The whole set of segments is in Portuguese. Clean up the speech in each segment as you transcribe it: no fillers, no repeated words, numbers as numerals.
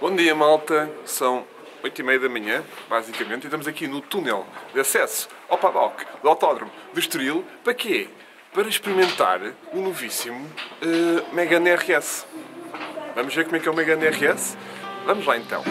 Bom dia, malta, são 8h30 da manhã, basicamente, e estamos aqui no túnel de acesso ao paddock do Autódromo do Estoril. Para quê? Para experimentar o novíssimo Megane RS. Vamos ver como é que é o Megane RS? Vamos lá então.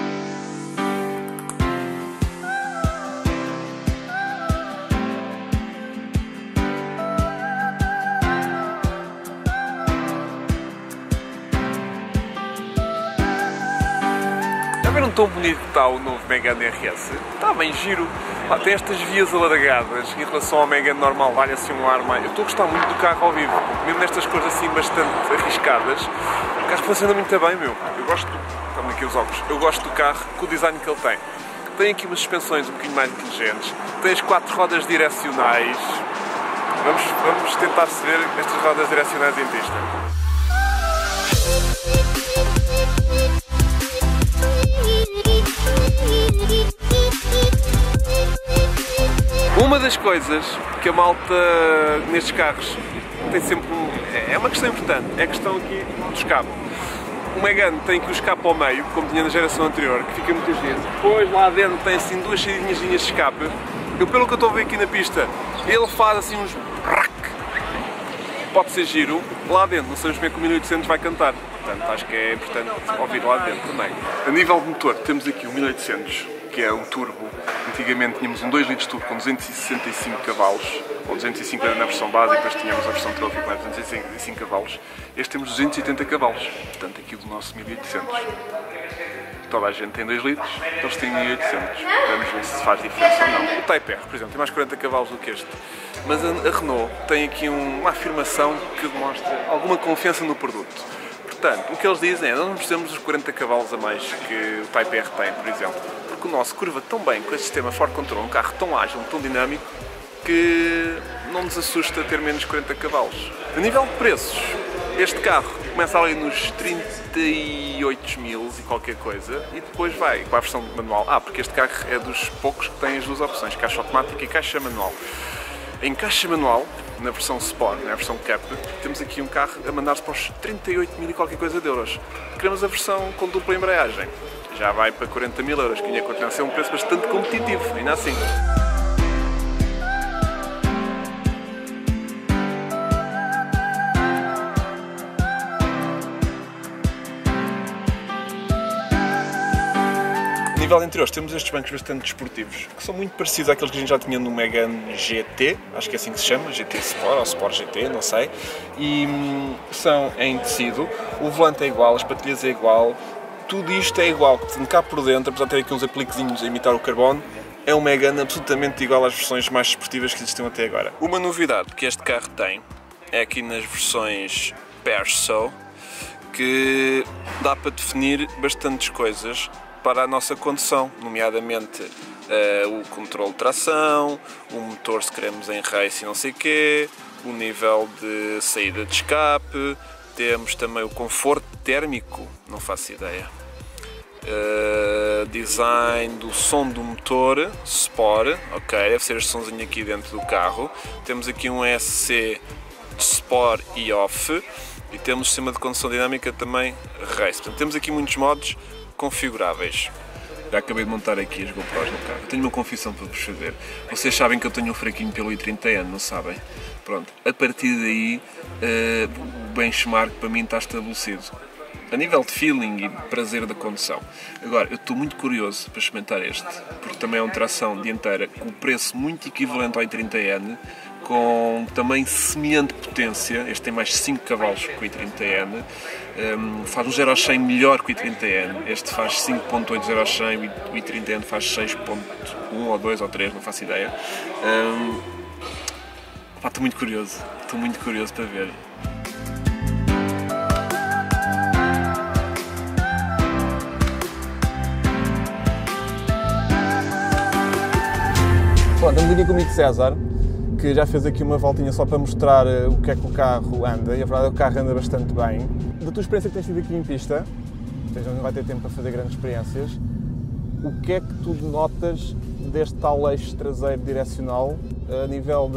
Não tão bonito está o novo Megane RS? Está bem giro. Tem estas vias alargadas em relação ao Megane normal, dá-lhe assim um ar mais... Eu estou a gostar muito do carro ao vivo, mesmo nestas coisas assim bastante arriscadas. O carro funciona muito bem, meu. Eu gosto... Estão aqui os óculos. Eu gosto do carro com o design que ele tem. Tem aqui umas suspensões um bocadinho mais inteligentes, tem as 4 rodas direcionais. Vamos tentar ver estas rodas direcionais em pista. Uma das coisas que a malta nestes carros tem sempre, é uma questão importante, é a questão aqui do escape. O Megane tem que o escape ao meio, como tinha na geração anterior, que fica muitas vezes. Depois lá dentro tem assim duas saídinhas de escape. Eu, pelo que eu estou a ver aqui na pista, ele faz assim uns brac. Pode ser giro, lá dentro, não sabemos bem que o 1800 vai cantar. Portanto, acho que é importante ouvir lá dentro também. A nível de motor, temos aqui o 1800. Que é um turbo. Antigamente tínhamos um 2 litros turbo com 265 cavalos, ou 205 era na versão base, e depois tínhamos a versão trófico com 265 cavalos. Este temos 280 cavalos, portanto aqui do nosso 1800. Toda a gente tem 2 litros, eles têm 1800. Vamos ver se faz diferença ou não. O Type-R, por exemplo, tem mais 40 cavalos do que este, mas a Renault tem aqui uma afirmação que demonstra alguma confiança no produto. Portanto, o que eles dizem é nós não precisamos dos 40 cavalos a mais que o Type-R tem, por exemplo, porque o nosso curva tão bem com este sistema Ford Control, um carro tão ágil, tão dinâmico, que não nos assusta ter menos 40 cavalos. A nível de preços, este carro começa ali nos 38 mil e qualquer coisa, e depois vai com a versão manual. Porque este carro é dos poucos que tem as duas opções, caixa automática e caixa manual. Em caixa manual, na versão Sport, na versão Cap, temos aqui um carro a mandar-se para os 38 mil e qualquer coisa de euros. Queremos a versão com dupla embreagem, já vai para 40 mil euros, que ainda continua a ser um preço bastante competitivo, ainda assim. A nível de interiores, temos estes bancos bastante desportivos, que são muito parecidos àqueles que a gente já tinha no Megane GT, acho que é assim que se chama, GT Sport ou Sport GT, não sei, e são em tecido, o volante é igual, as patilhas é igual, tudo isto é igual, portanto cá por dentro, apesar de ter aqui uns apliquezinhos a imitar o carbono, é um Megane absolutamente igual às versões mais desportivas que existiam até agora. Uma novidade que este carro tem é aqui nas versões Perso, que dá para definir bastantes coisas para a nossa condução, nomeadamente o controle de tração, o motor se queremos em race e não sei o quê, o nível de saída de escape, temos também o conforto térmico, não faço ideia, design do som do motor, Sport, ok, deve ser este sonzinho aqui dentro do carro, temos aqui um SC Sport e Off, e temos o sistema de condução dinâmica também race, portanto temos aqui muitos modos configuráveis. Já acabei de montar aqui as GoPros no carro. Eu tenho uma confissão para vos fazer. Vocês sabem que eu tenho um fraquinho pelo i30 N, não sabem? Pronto, a partir daí o benchmark para mim está estabelecido. A nível de feeling e prazer da condução. Agora, eu estou muito curioso para experimentar este, porque também é uma tração dianteira com um preço muito equivalente ao i30 N, com também semelhante potência, este tem mais 5 cavalos que o i30 N, faz um 0 a 100 melhor que o i30 N, este faz 5.8 0 a 100, o i30 N faz 6.1 ou 2 ou 3, não faço ideia. Estou muito curioso para ver. Pronto, estamos aqui comigo César, que já fez aqui uma voltinha só para mostrar o que é que o carro anda, e a verdade é que o carro anda bastante bem. Da tua experiência que tens tido aqui em pista, não vai ter tempo para fazer grandes experiências, o que é que tu notas deste tal eixo traseiro direcional a nível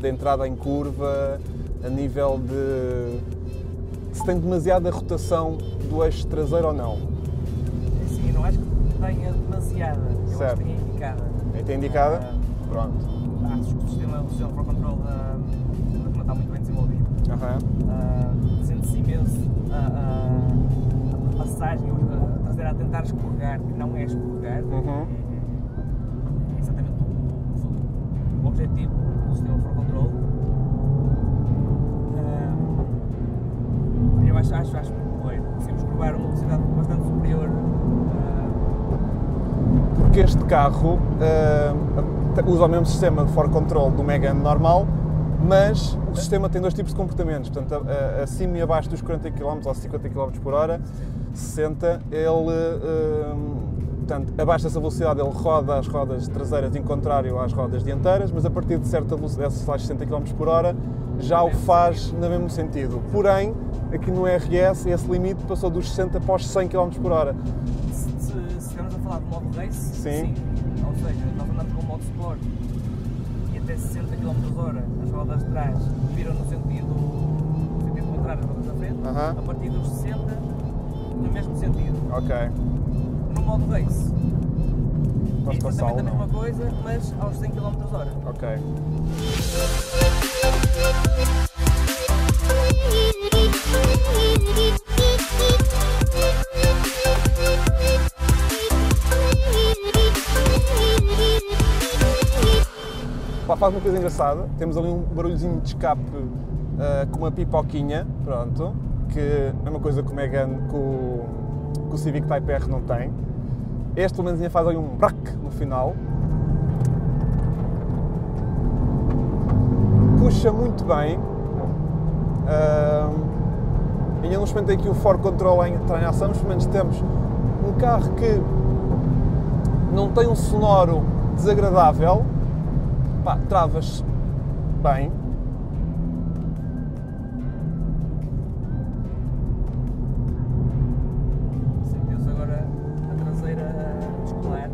de entrada em curva, a nível de se tem demasiada rotação do eixo traseiro ou não? não acho que tenha demasiada, eu acho que tenha indicada. Tem indicada? Pronto. Acho que o sistema Ford Control está muito bem desenvolvido. Sente-se imenso a passagem, a traseira a tentar escorregar, que não é escorregar. É exatamente o objetivo do sistema Ford Control. Eu acho muito correto. Conseguimos curvar uma velocidade bastante superior. Porque este carro usa o mesmo sistema de Ford Control do Megane normal, mas o sistema tem dois tipos de comportamentos, portanto, acima e abaixo dos 40 km ou 50 km por hora, 60, ele, portanto, abaixo dessa velocidade ele roda as rodas traseiras em contrário às rodas dianteiras, mas a partir de certa velocidade, se faz 60 km por hora, já o faz no mesmo sentido. Porém, aqui no RS, esse limite passou dos 60 para os 100 km por hora. Se estamos a falar de modo race, sim. Ou seja, nós andamos com o modo sport e até 60 km/h as rodas de trás viram no sentido contrário às rodas da frente, a partir dos 60 no mesmo sentido. No modo race é exatamente a mesma coisa, mas aos 100 km/h. Faz uma coisa engraçada, temos ali um barulhozinho de escape com uma pipoquinha, pronto, que é uma coisa que o Megane, que o Civic Type R não tem. Este pelo menos faz ali um brac no final. Puxa muito bem. Ainda não experimentei aqui o Ford Control em ação, mas pelo menos temos um carro que não tem um sonoro desagradável. Pá, travas bem. Sentiu-se agora a traseira a descolar.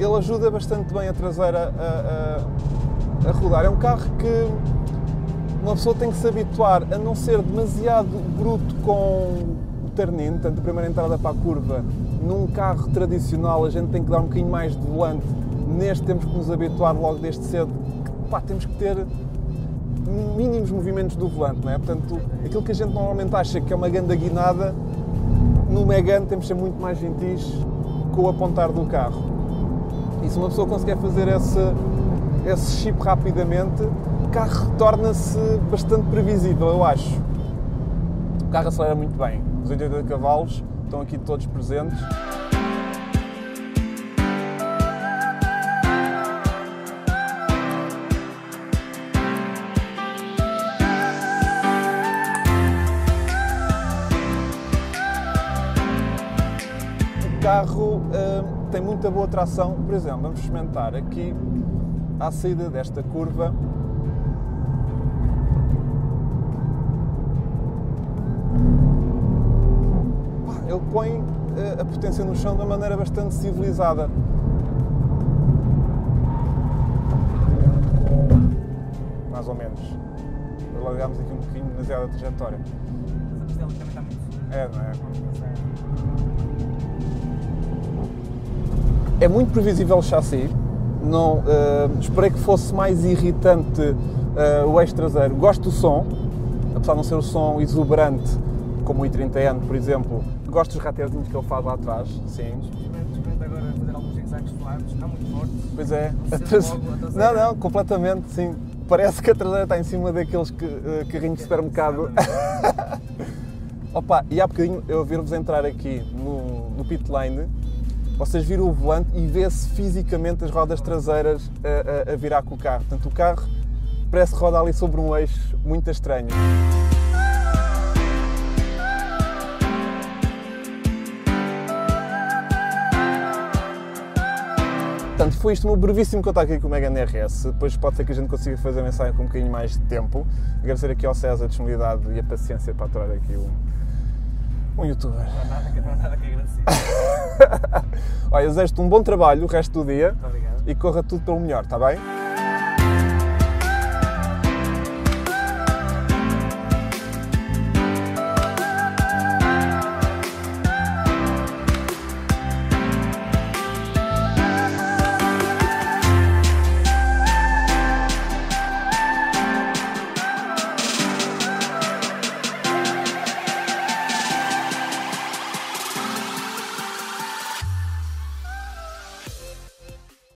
Ele ajuda bastante bem a traseira a rodar. É um carro que uma pessoa tem que se habituar a não ser demasiado bruto com o ternino, portanto, a primeira entrada para a curva. Num carro tradicional a gente tem que dar um bocadinho mais de volante. Neste temos que nos habituar logo desde cedo, temos que ter mínimos movimentos do volante, não é? Portanto, aquilo que a gente normalmente acha que é uma grande guinada, no Megane temos que ser muito mais gentis com o apontar do carro. E se uma pessoa conseguir fazer esse chip rapidamente, o carro torna-se bastante previsível, eu acho. O carro acelera muito bem, os 80 cavalos estão aqui todos presentes. O carro tem muita boa tração. Por exemplo, vamos experimentar aqui à saída desta curva. Ele põe a potência no chão de uma maneira bastante civilizada. Mais ou menos. Alargámos aqui um bocadinho demasiado a trajetória. Mas a pistela também está muito segura. Não é? É muito previsível o chassi, não, esperei que fosse mais irritante o eixo traseiro. Gosto do som, apesar de não ser o som exuberante, como o i30 N, por exemplo. Gosto dos ratezinhos que ele faz lá atrás, sim. Experimento agora fazer alguns zigzags solares, não muito forte. Pois é. Não, completamente, sim. Parece que a traseira está em cima daqueles carrinhos de supermercado. E há bocadinho eu vir-vos entrar aqui no pit lane. Vocês viram o volante e vê-se fisicamente as rodas traseiras a virar com o carro. Portanto, o carro parece rodar ali sobre um eixo muito estranho. Portanto, foi isto o meu brevíssimo contacto aqui com o Megane RS. Depois pode ser que a gente consiga fazer a mensagem com um bocadinho mais de tempo. Agradecer aqui ao César a disponibilidade e a paciência para aturar aqui um youtuber. Não há nada que agradecer. Olha, desejo-te um bom trabalho o resto do dia. Obrigado. E corra tudo pelo melhor, está bem?